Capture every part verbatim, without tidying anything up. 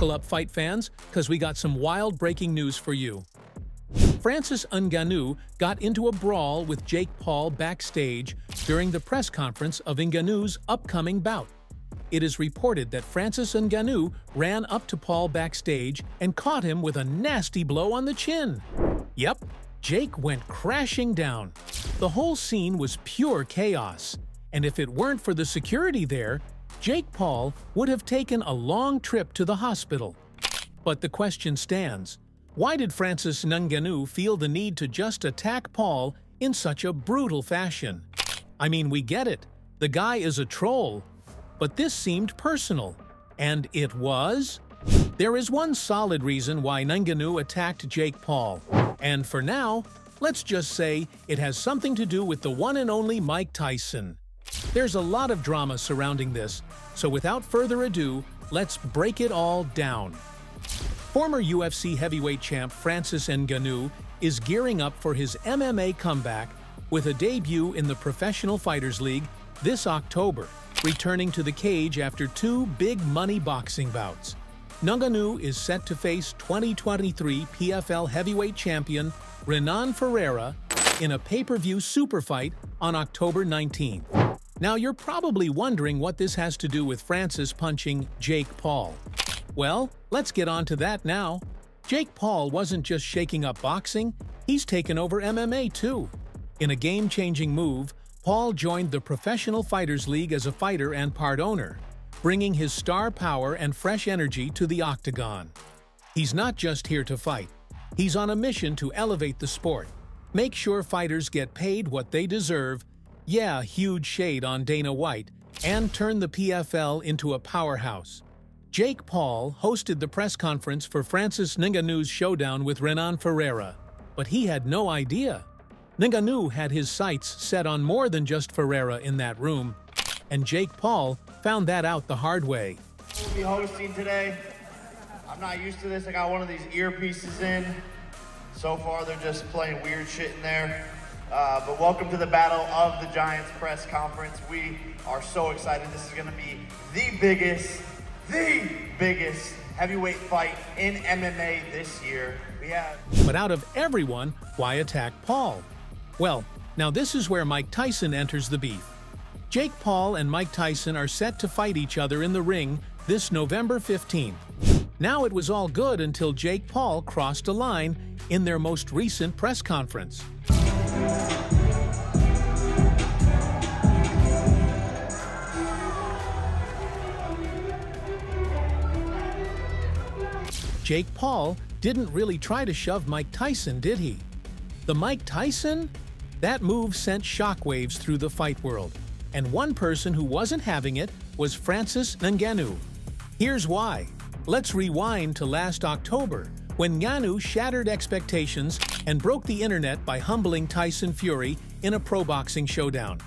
Buckle up, fight fans, because we got some wild breaking news for you. Francis Ngannou got into a brawl with Jake Paul backstage during the press conference of Ngannou's upcoming bout. It is reported that Francis Ngannou ran up to Paul backstage and caught him with a nasty blow on the chin. Yep, Jake went crashing down. The whole scene was pure chaos, and if it weren't for the security there, Jake Paul would have taken a long trip to the hospital. But the question stands, why did Francis Ngannou feel the need to just attack Paul in such a brutal fashion? I mean, we get it, the guy is a troll, but this seemed personal. And it was? There is one solid reason why Ngannou attacked Jake Paul, and for now, let's just say it has something to do with the one and only Mike Tyson. There's a lot of drama surrounding this, so without further ado, let's break it all down. Former U F C heavyweight champ Francis Ngannou is gearing up for his M M A comeback with a debut in the Professional Fighters League this October, returning to the cage after two big money boxing bouts. Ngannou is set to face twenty twenty-three P F L heavyweight champion Renan Ferreira in a pay-per-view super fight on October nineteenth. Now, you're probably wondering what this has to do with Francis punching Jake Paul. Well, let's get on to that now. Jake Paul wasn't just shaking up boxing, he's taken over M M A too. In a game-changing move, Paul joined the Professional Fighters League as a fighter and part owner, bringing his star power and fresh energy to the octagon. He's not just here to fight. He's on a mission to elevate the sport, make sure fighters get paid what they deserve, yeah, huge shade on Dana White, and turn the P F L into a powerhouse. Jake Paul hosted the press conference for Francis Ngannou's showdown with Renan Ferreira, but he had no idea. Ngannou had his sights set on more than just Ferreira in that room, and Jake Paul found that out the hard way. We'll be hosting today. I'm not used to this. I got one of these earpieces in. So far, they're just playing weird shit in there. Uh, but welcome to the Battle of the Giants press conference. We are so excited. This is going to be the biggest The biggest heavyweight fight in M M A this year. We have. But out of everyone, why attack Paul? Well, now this is where Mike Tyson enters the beef. Jake Paul and Mike Tyson are set to fight each other in the ring this November fifteenth. Now it was all good until Jake Paul crossed a line in their most recent press conference. Jake Paul didn't really try to shove Mike Tyson, did he? The Mike Tyson? That move sent shockwaves through the fight world. And one person who wasn't having it was Francis Ngannou. Here's why. Let's rewind to last October, when Ngannou shattered expectations and broke the internet by humbling Tyson Fury in a pro boxing showdown.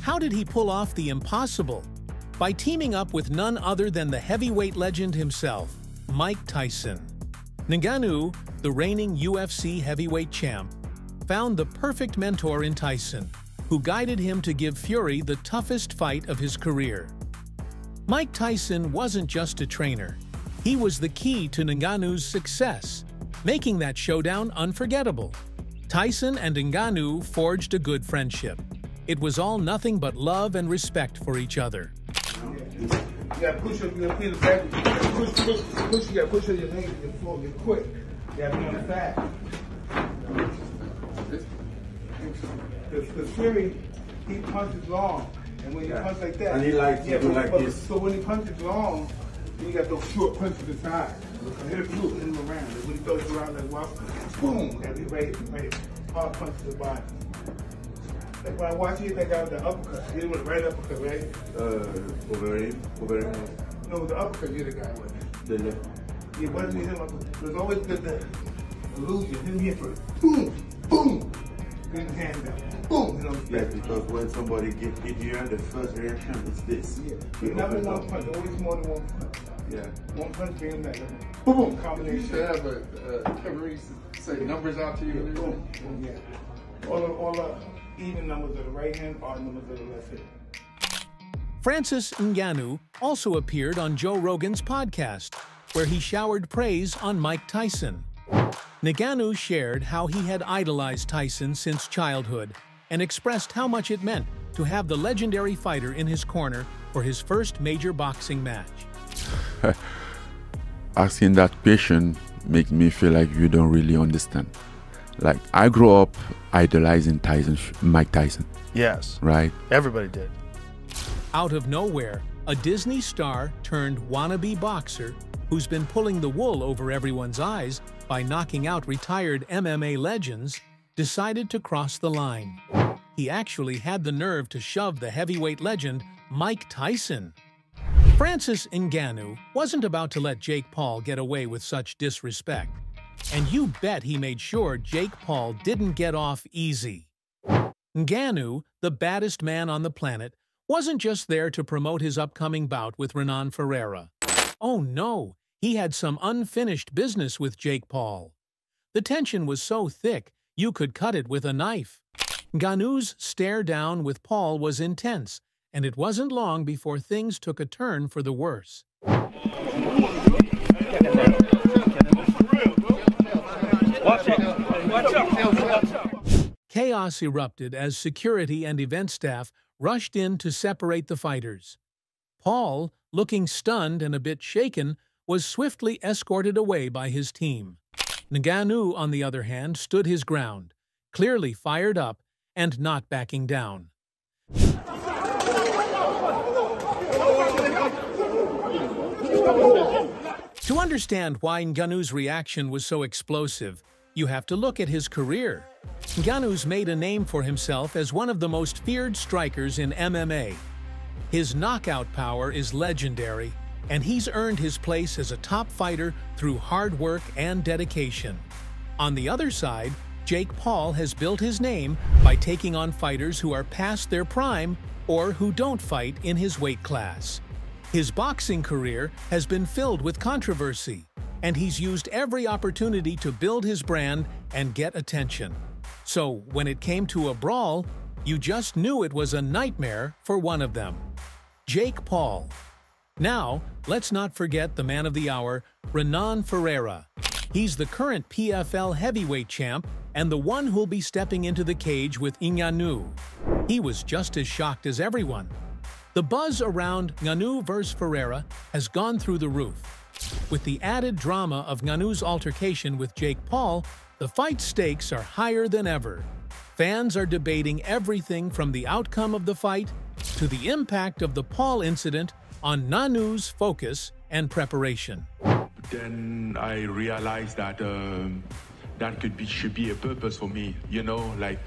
How did he pull off the impossible? By teaming up with none other than the heavyweight legend himself, Mike Tyson. Ngannou, the reigning U F C heavyweight champ, found the perfect mentor in Tyson, who guided him to give Fury the toughest fight of his career. Mike Tyson wasn't just a trainer. He was the key to Ngannou's success, making that showdown unforgettable. Tyson and Ngannou forged a good friendship. It was all nothing but love and respect for each other. You gotta push up, you gotta feel the back. Push, push, push, you gotta push up your leg to the floor, get quick. You gotta be on the fast. Because Fury, he punches long. And when you punch like that, and he likes yeah, like this. So when he punches long, then you gotta throw short punches to the side. Hit it through, hit him around. And when he throws it around, like, wow, boom, and he ready, ready, hard punch to the body. Like when I watch it, I got the uppercut. He was right uppercut, right? Uh, overhand, overhand. No, the uppercut you the guy with. The left. Yeah, why did him uppercut? It was always good the illusion. Him here first. Boom, boom. Bring his hand down. Boom. You know what I'm yeah, because when somebody gets hit here, the first reaction is this. Yeah. You never one punch. Always more than one punch. Yeah. One punch bring him back. Boom, boom. Combination. You have a uh, referee say numbers out to you. Yeah. Boom. Boom. Yeah. All up, all up. Even numbers of the right hand, odd numbers of the left hand. Francis Ngannou also appeared on Joe Rogan's podcast, where he showered praise on Mike Tyson. Ngannou shared how he had idolized Tyson since childhood and expressed how much it meant to have the legendary fighter in his corner for his first major boxing match. Asking that question makes me feel like you don't really understand. Like, I grew up idolizing Tyson, Mike Tyson. Yes. Right? Everybody did. Out of nowhere, a Disney star turned wannabe boxer who's been pulling the wool over everyone's eyes by knocking out retired M M A legends decided to cross the line. He actually had the nerve to shove the heavyweight legend Mike Tyson. Francis Ngannou wasn't about to let Jake Paul get away with such disrespect. And you bet he made sure Jake Paul didn't get off easy. Ngannou, the baddest man on the planet, wasn't just there to promote his upcoming bout with Renan Ferreira. Oh no, he had some unfinished business with Jake Paul. The tension was so thick, you could cut it with a knife. Ngannou's stare down with Paul was intense, and it wasn't long before things took a turn for the worse. Watch it. Watch out. Watch out. Chaos erupted as security and event staff rushed in to separate the fighters. Paul, looking stunned and a bit shaken, was swiftly escorted away by his team. Ngannou, on the other hand, stood his ground, clearly fired up and not backing down. To understand why Ngannou's reaction was so explosive, you have to look at his career. Ngannou's made a name for himself as one of the most feared strikers in M M A. His knockout power is legendary, and he's earned his place as a top fighter through hard work and dedication. On the other side, Jake Paul has built his name by taking on fighters who are past their prime or who don't fight in his weight class. His boxing career has been filled with controversy, and he's used every opportunity to build his brand and get attention. So when it came to a brawl, you just knew it was a nightmare for one of them, Jake Paul. Now, let's not forget the man of the hour, Renan Ferreira. He's the current P F L heavyweight champ and the one who'll be stepping into the cage with Ngannou. He was just as shocked as everyone. The buzz around Ngannou versus Ferreira has gone through the roof. With the added drama of Ngannou's altercation with Jake Paul, the fight stakes are higher than ever. Fans are debating everything from the outcome of the fight to the impact of the Paul incident on Ngannou's focus and preparation. Then I realized that um, that could be, should be a purpose for me, you know, like,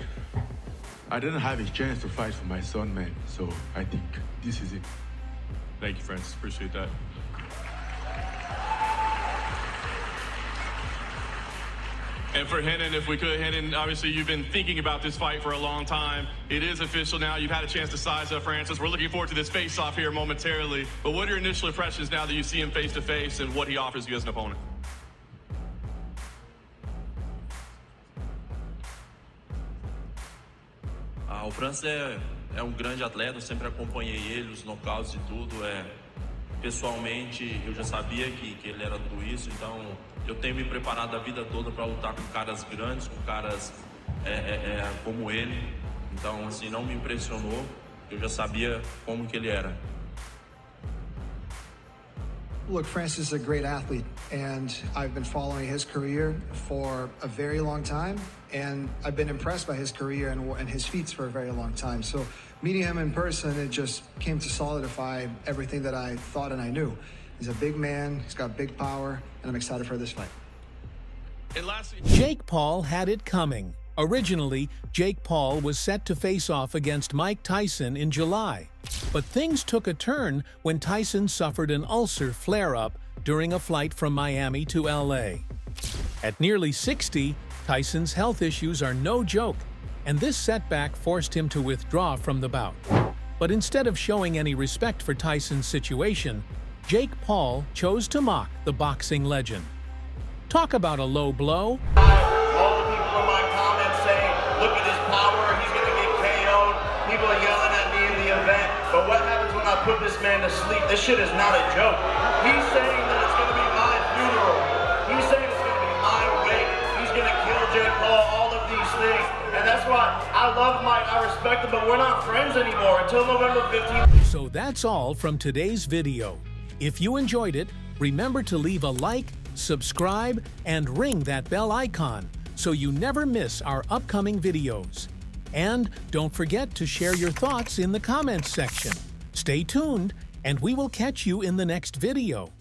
I didn't have a chance to fight for my son, man, so I think this is it. Thank you, Francis, appreciate that. And for Henan, if we could, Henan, obviously you've been thinking about this fight for a long time. It is official now. You've had a chance to size up Francis. We're looking forward to this face-off here momentarily. But what are your initial impressions now that you see him face-to-face and what he offers you as an opponent? Ah, o Francis é, é um grande atleta. Eu sempre acompanhei ele, os knockouts e tudo. É, pessoalmente, eu já sabia que, que ele era tudo isso, então... Eu tenho me preparado a vida toda para lutar com caras grandes, com caras é, é, é, como ele. Então, assim, não me impressionou. Eu já sabia como que ele era. Look, Francis is a great athlete, and I've been following his career for a very long time, and I've been impressed by his career and, and his feats for a very long time. So, meeting him in person, it just came to solidify everything that I thought and I knew. He's a big man, he's got big power, and I'm excited for this fight. Jake Paul had it coming. Originally, Jake Paul was set to face off against Mike Tyson in July. But things took a turn when Tyson suffered an ulcer flare-up during a flight from Miami to L A. At nearly sixty, Tyson's health issues are no joke, and this setback forced him to withdraw from the bout. But instead of showing any respect for Tyson's situation, Jake Paul chose to mock the boxing legend. Talk about a low blow. All the people in my comments saying, look at his power, he's going to get K O'd. People are yelling at me in the event. But what happens when I put this man to sleep? This shit is not a joke. He's saying that it's going to be my that's why I love Mike, I respect him, but we're not friends anymore until November fifteenth. So that's all from today's video. If you enjoyed it, remember to leave a like, subscribe, and ring that bell icon so you never miss our upcoming videos. And don't forget to share your thoughts in the comments section. Stay tuned, and we will catch you in the next video.